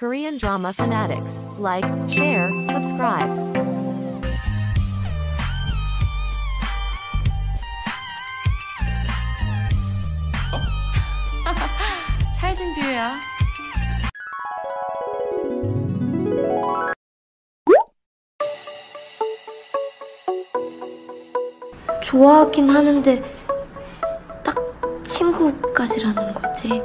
Korean Drama Fanatics. Like, share, subscribe. 찰진 뷰야. 좋아하긴 하는데 딱 친구까지라는 거지.